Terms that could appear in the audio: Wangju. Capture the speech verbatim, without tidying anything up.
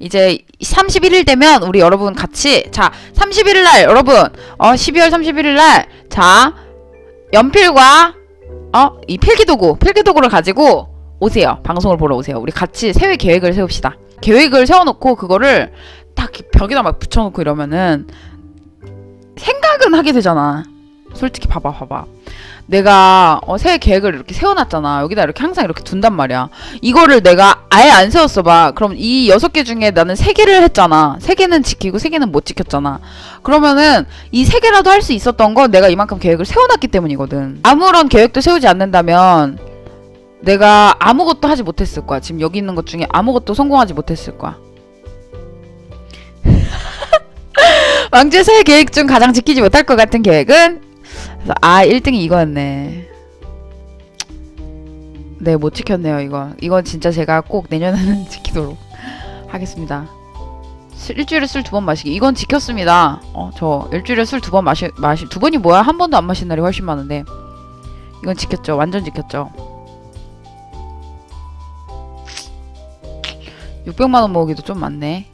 이제 삼십일 일 되면 우리 여러분 같이, 자 삼십일 일 날 여러분 어 십이월 삼십일일 날 자 연필과 어 이 필기도구 필기도구를 가지고 오세요. 방송을 보러 오세요. 우리 같이 새해 계획을 세웁시다. 계획을 세워놓고 그거를 딱 벽에다 막 붙여놓고 이러면은 생각은 하게 되잖아. 솔직히 봐봐 봐봐. 내가 어, 새해 계획을 이렇게 세워놨잖아. 여기다 이렇게 항상 이렇게 둔단 말이야. 이거를 내가 아예 안 세웠어 봐. 그럼 이 여섯 개 중에 나는 세 개를 했잖아. 세 개는 지키고 세 개는 못 지켰잖아. 그러면은 이 세 개라도 할 수 있었던 건 내가 이만큼 계획을 세워놨기 때문이거든. 아무런 계획도 세우지 않는다면 내가 아무것도 하지 못했을 거야. 지금 여기 있는 것 중에 아무것도 성공하지 못했을 거야. 왕주의 새해 계획 중 가장 지키지 못할 것 같은 계획은? 그래서 아 일 등이 이거였네. 네, 못 지켰네요. 이거 이건 진짜 제가 꼭 내년에는 지키도록 하겠습니다. 일주일에 술 두 번 마시기, 이건 지켰습니다. 어, 저 일주일에 술 두 번 마시 마시 두 번이 뭐야? 한 번도 안 마신 날이 훨씬 많은데 이건 지켰죠. 완전 지켰죠. 육백만 원 모으기도 좀 많네.